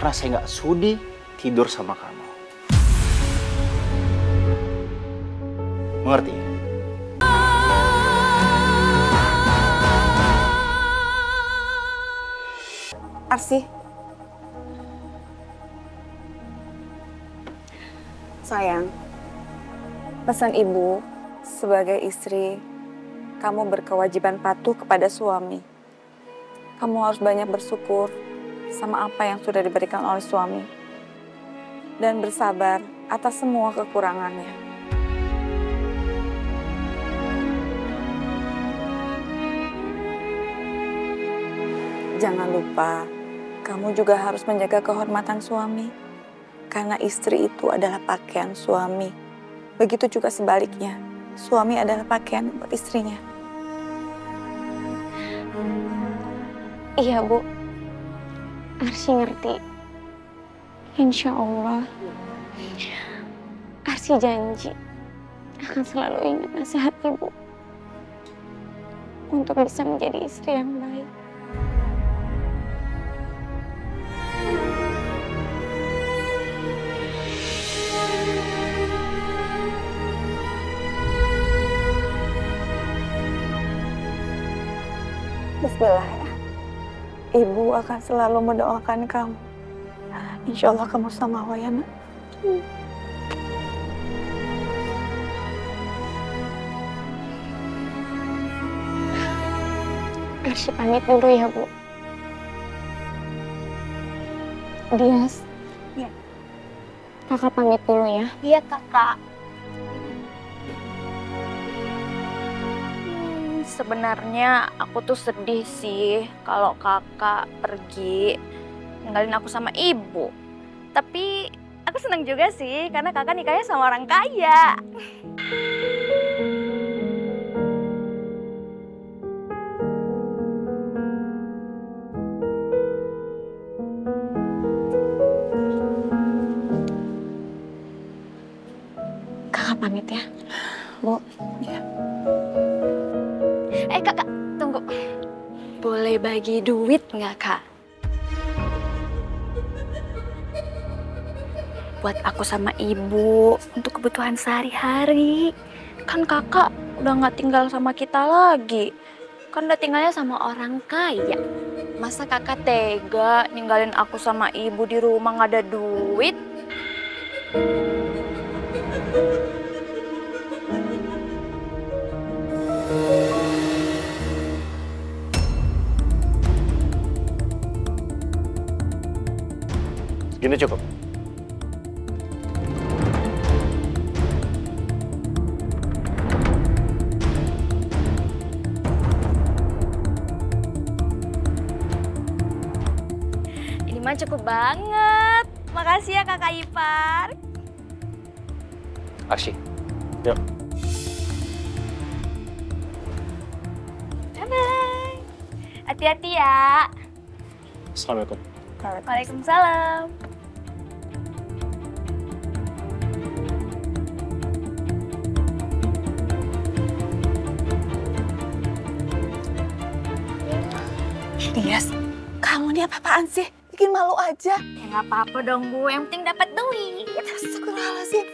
Karena saya nggak sudi tidur sama kamu. Mengerti? Arsyi. Sayang, pesan ibu sebagai istri, kamu berkewajiban patuh kepada suami. Kamu harus banyak bersyukur sama apa yang sudah diberikan oleh suami. Dan bersabar atas semua kekurangannya. Jangan lupa, kamu juga harus menjaga kehormatan suami. Karena istri itu adalah pakaian suami. Begitu juga sebaliknya. Suami adalah pakaian buat istrinya. Iya, Bu. Arsyi ngerti. Insya Allah. Arsyi janji akan selalu ingat nasihat Ibu. Untuk bisa menjadi istri yang baik. Bismillah ya. Ibu akan selalu mendoakan kamu. Insya Allah kamu samawa ya, Nak. Arsyi pamit dulu ya, Bu. Dias. Ya. Kakak pamit dulu ya. Iya, Kakak. Sebenarnya aku tuh sedih sih kalau kakak pergi ninggalin aku sama ibu. Tapi aku senang juga sih karena kakak nikahnya sama orang kaya. Kakak pamit ya, Bu. Ya. Kakak, tunggu. Boleh bagi duit nggak, Kak? Buat aku sama ibu, untuk kebutuhan sehari-hari. Kan kakak udah nggak tinggal sama kita lagi. Kan udah tinggalnya sama orang kaya. Masa kakak tega ninggalin aku sama ibu di rumah nggak ada duit? Gini cukup. Ini mah cukup banget. Makasih ya kakak ipar. Arsyi, yuk. Bye-bye. Hati-hati ya. Assalamualaikum. Waalaikumsalam. Dias, kamu ini apa-apaan sih? Bikin malu aja. Ya nggak apa-apa dong, Bu. Yang penting dapat duit. Astagfirullahaladzim.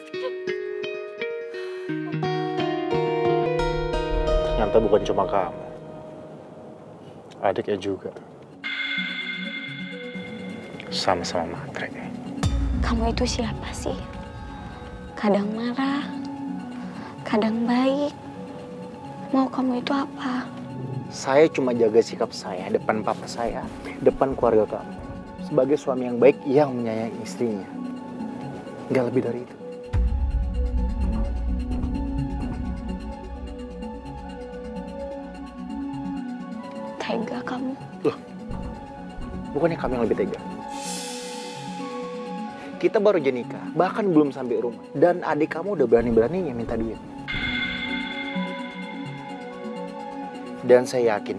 Ternyata bukan cuma kamu. Adiknya juga. Sama-sama matre. Kamu itu siapa sih? Kadang marah, kadang baik. Mau kamu itu apa? Saya cuma jaga sikap saya, depan papa saya, depan keluarga kamu. Sebagai suami yang baik, yang menyayangi istrinya. Nggak lebih dari itu. Tega kamu. Loh, bukannya kamu yang lebih tega. Kita baru jadi nikah, bahkan belum sampai rumah. Dan adik kamu udah berani-beraninya minta duit. Dan saya yakin,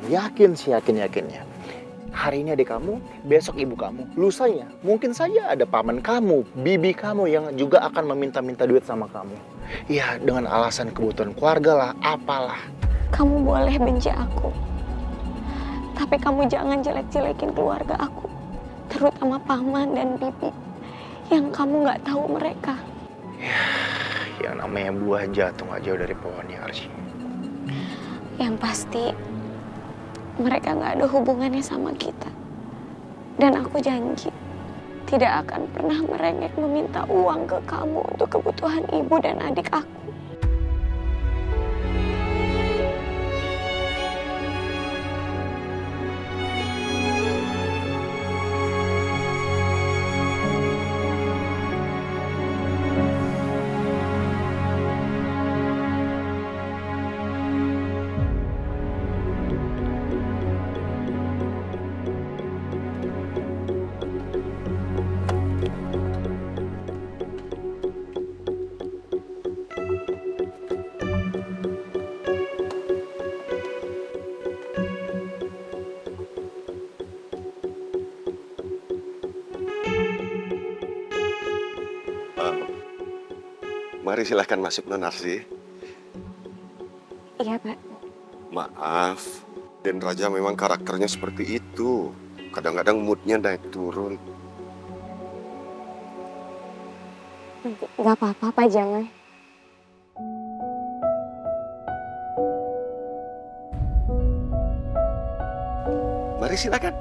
hari ini adik kamu, besok ibu kamu, lusanya mungkin saja ada paman kamu, bibi kamu yang juga akan meminta-minta duit sama kamu. Ya, dengan alasan kebutuhan keluarga lah, apalah. Kamu boleh benci aku, tapi kamu jangan jelek-jelekin keluarga aku. terutama Paman dan Bibi, yang kamu nggak tahu mereka. Ya, yang namanya buah jatuh nggak jauh dari pohonnya, Arsyi. Yang pasti, mereka nggak ada hubungannya sama kita. Dan aku janji, tidak akan pernah merengek meminta uang ke kamu untuk kebutuhan ibu dan adik aku. Mari silahkan masuk, Non Arsyi. Iya, Pak. Maaf, Den Raja memang karakternya seperti itu. Kadang-kadang moodnya naik turun. Nggak apa-apa, Pak. Jangan. Mari silahkan.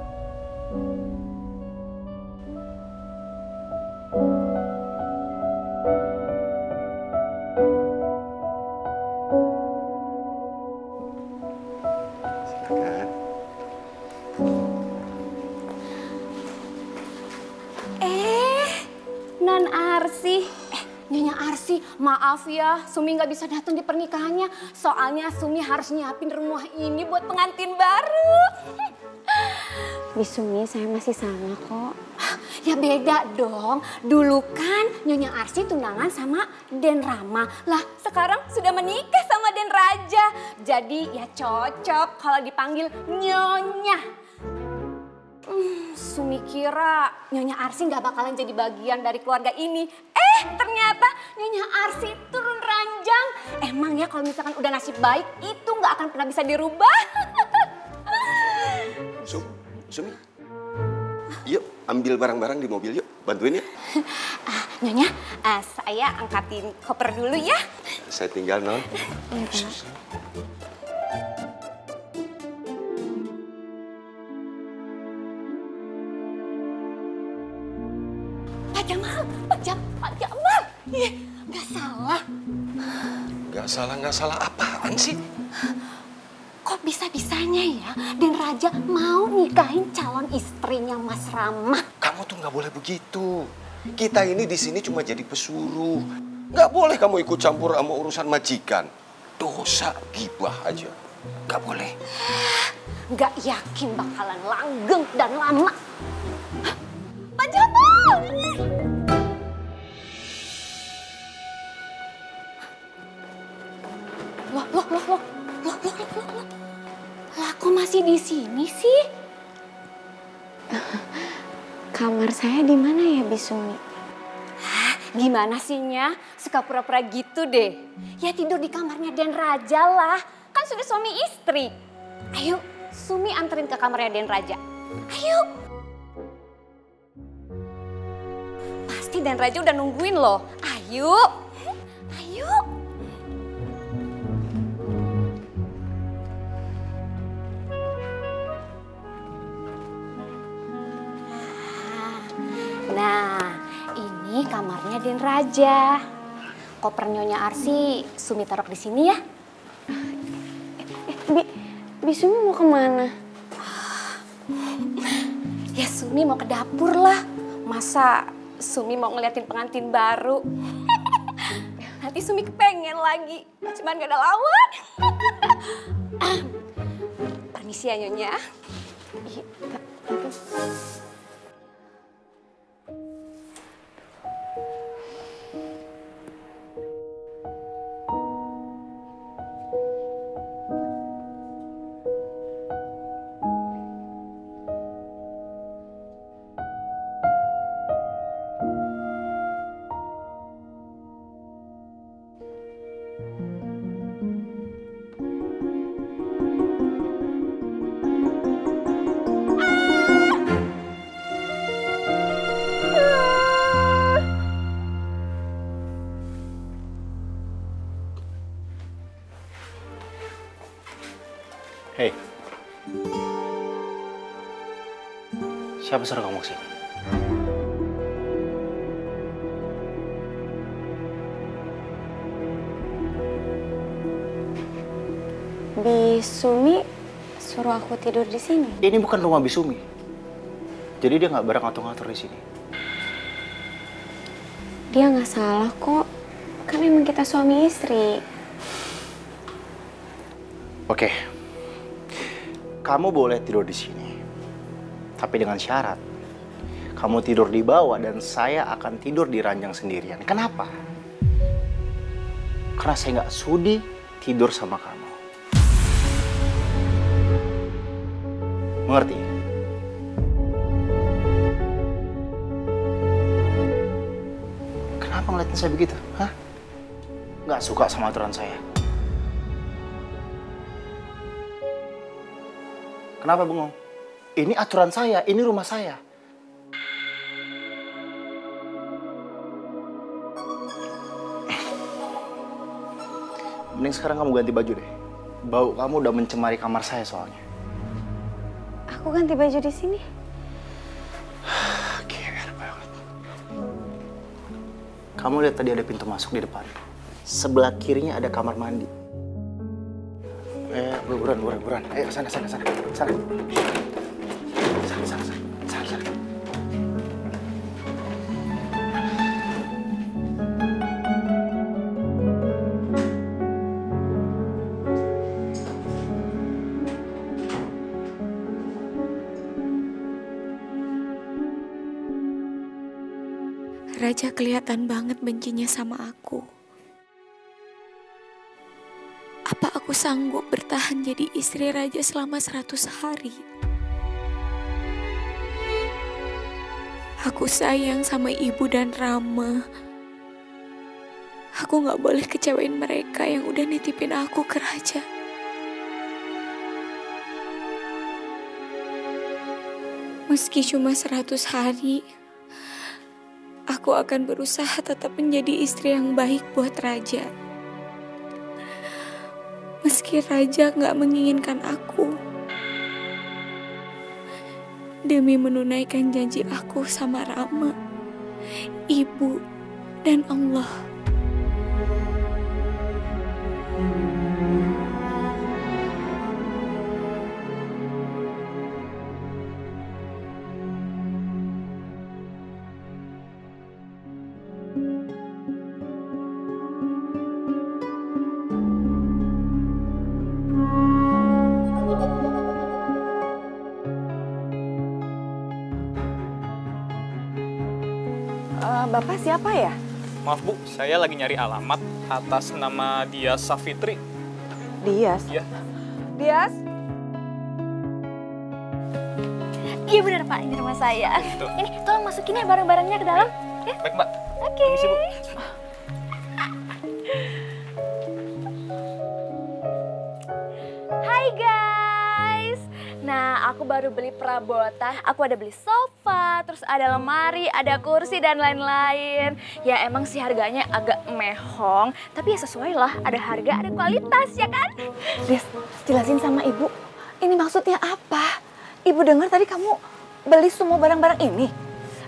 Maaf ya, Sumi nggak bisa datang di pernikahannya. Soalnya Sumi harus nyiapin rumah ini buat pengantin baru. Bi Sumi, saya masih sama kok. Ya beda dong. Dulu kan Nyonya Arsyi tunangan sama Den Rama. Lah sekarang sudah menikah sama Den Raja. Jadi ya cocok kalau dipanggil Nyonya. Sumi kira Nyonya Arsyi nggak bakalan jadi bagian dari keluarga ini. Ternyata Nyonya Arsyi turun ranjang. Emang ya kalau misalkan udah nasib baik itu nggak akan pernah bisa dirubah. Sumi, yuk ambil barang-barang di mobil yuk, bantuin ya. Nyonya, saya angkatin koper dulu ya. Saya tinggal, Non. Pak Jamal, nggak salah apaan sih? Kok bisa-bisanya ya Den Raja mau nikahin calon istrinya Mas Rama? Kamu tuh nggak boleh begitu. Kita ini di sini cuma jadi pesuruh. Nggak boleh kamu ikut campur sama urusan majikan. Dosa gibah aja. Nggak boleh. Nggak yakin bakalan langgeng dan lama. Pak Jamal! Loh. Lah, kok masih di sini sih? Kamar saya di mana ya, Bi Sumi? Hah, gimana sih Nya? Suka pura-pura gitu deh. Ya tidur di kamarnya Den Raja lah. Kan sudah suami istri. Ayo, Sumi anterin ke kamarnya Den Raja. Ayo. Pasti Den Raja udah nungguin loh. Ayo. Nah, ini kamarnya Den Raja. Koper Nyonya Arsyi, Sumi taruh di sini ya. Bi Sumi mau kemana? Ya Sumi mau ke dapur lah. Masa Sumi mau ngeliatin pengantin baru? Nanti Sumi kepengen lagi, cuman gak ada lawan. Permisi ya Nyonya. Siapa suruh kamu kesini? Bi Sumi suruh aku tidur di sini. Ini bukan rumah Bi Sumi. Jadi dia nggak barang ngatur-ngatur di sini. Dia nggak salah kok. Kan emang kita suami istri. Oke. Kamu boleh tidur di sini. Tapi dengan syarat. Kamu tidur di bawah dan saya akan tidur di ranjang sendirian. Kenapa? Karena saya nggak sudi tidur sama kamu. Mengerti? Kenapa ngeliatin saya begitu? Hah? Nggak suka sama aturan saya? Kenapa bengong? Ini aturan saya, ini rumah saya. Mending sekarang kamu ganti baju deh. Bau kamu udah mencemari kamar saya soalnya. Aku ganti baju di sini. Geger banget. Kamu lihat tadi ada pintu masuk di depan. Sebelah kirinya ada kamar mandi. Buruan. Ayo sana. Sana. Raja kelihatan banget bencinya sama aku. Apa aku sanggup bertahan jadi istri Raja selama 100 hari? Aku sayang sama ibu dan Rama. Aku gak boleh kecewain mereka yang udah nitipin aku ke Raja. Meski cuma 100 hari, aku akan berusaha tetap menjadi istri yang baik buat Raja. Meski Raja nggak menginginkan aku. Demi menunaikan janji aku sama Rama, Ibu, dan Allah. Bapak siapa ya? Maaf Bu, saya lagi nyari alamat atas nama Dias Savitri. Dias? Iya. Dias? Iya benar Pak, ini rumah saya. Gitu. Ini, tolong masukin ya barang-barangnya ke dalam. Ya. Baik Mbak. Oke. Permisi, Bu. Hai guys! Nah, aku baru beli perabotan. Aku ada beli sofa, terus ada lemari, ada kursi, dan lain-lain. Ya emang sih harganya agak mehong, tapi ya sesuai lah. Ada harga, ada kualitas, ya kan? Des, jelasin sama Ibu. Ini maksudnya apa? Ibu dengar tadi kamu beli semua barang-barang ini?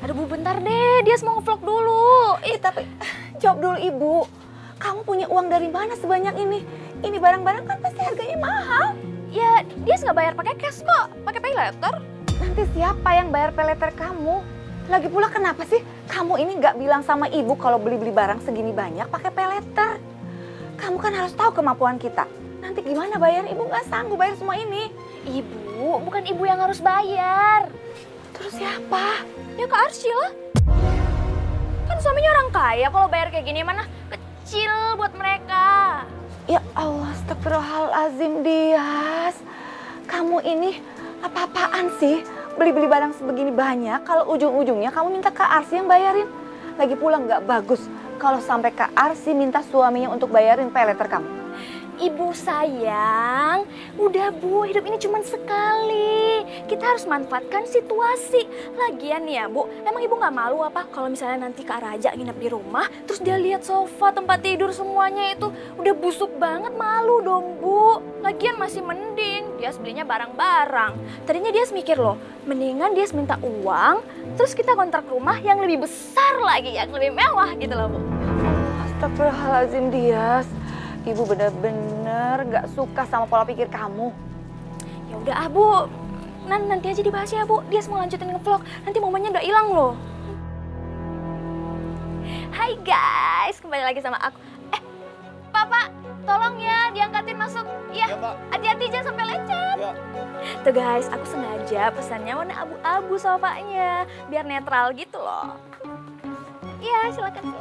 Aduh Bu, bentar deh. Dia mau ngevlog dulu. Ih, tapi jawab dulu Ibu. Kamu punya uang dari mana sebanyak ini? Ini barang-barang kan pasti harganya mahal. Ya, dia nggak bayar pakai cash kok, pakai pay letter. Nanti siapa yang bayar pay letter kamu? Lagi pula kenapa sih kamu ini nggak bilang sama Ibu kalau beli-beli barang segini banyak pakai pay letter? Kamu kan harus tahu kemampuan kita. Nanti gimana bayar? Ibu nggak sanggup bayar semua ini. Ibu, bukan Ibu yang harus bayar. Terus siapa? Ya Kak Arsyi lah. Kan suaminya orang kaya, kalau bayar kayak gini mana kecil buat mereka. Ya Allah, astagfirullahalazim Dias. Kamu ini apa-apaan sih? Beli-beli barang sebegini banyak, kalau ujung-ujungnya kamu minta Kak Arsyi yang bayarin. Lagi pula nggak bagus kalau sampai Kak Arsyi minta suaminya untuk bayarin pay letter kamu. Ibu sayang, udah Bu, hidup ini cuma sekali. Kita harus manfaatkan situasi. Lagian ya Bu, emang Ibu nggak malu apa kalau misalnya nanti Kak Raja nginep di rumah, terus dia lihat sofa, tempat tidur semuanya itu udah busuk banget, malu dong Bu. Lagian masih mending Dias belinya barang-barang. Tadinya Dias mikir loh, mendingan Dias minta uang, terus kita kontrak rumah yang lebih besar lagi, yang lebih mewah gitu loh Bu. Astagfirullahaladzim Dias. Ibu bener-bener gak suka sama pola pikir kamu. Ya udah ah Bu, nanti aja dibahas ya Bu. Dias mau lanjutin ngevlog, nanti momennya udah hilang loh. Hai guys, kembali lagi sama aku. Papa, tolong ya diangkatin masuk. Iya, hati-hati ya, jangan sampai lecet. Ya. Tuh guys, aku sengaja pesannya warna abu-abu sofanya, biar netral gitu loh. Iya, silakan.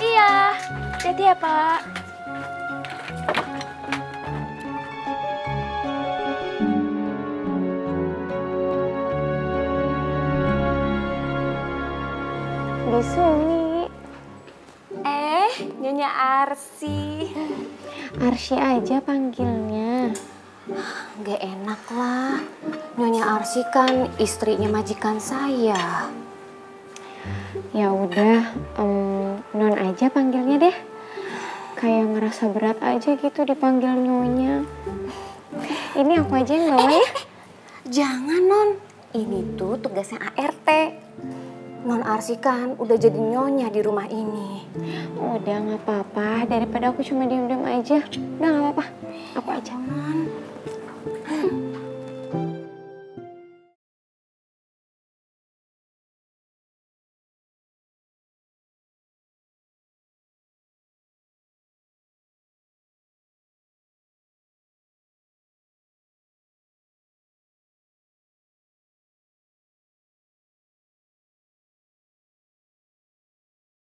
Iya. Hati-hati ya, Pak. Bi Sumi. Nyonya Arsyi. Arsyi aja panggilnya. Gak enak lah. Nyonya Arsyi kan istrinya majikan saya. Ya udah, non aja panggilnya deh. Kayak ngerasa berat aja gitu dipanggil nyonya. Ini aku aja yang bawa ya. Jangan non, ini tuh tugasnya ART. Non Arsyi kan udah jadi nyonya di rumah ini. Udah nggak apa-apa, daripada aku cuma diem-diem aja. Udah nggak apa-apa, aku aja non.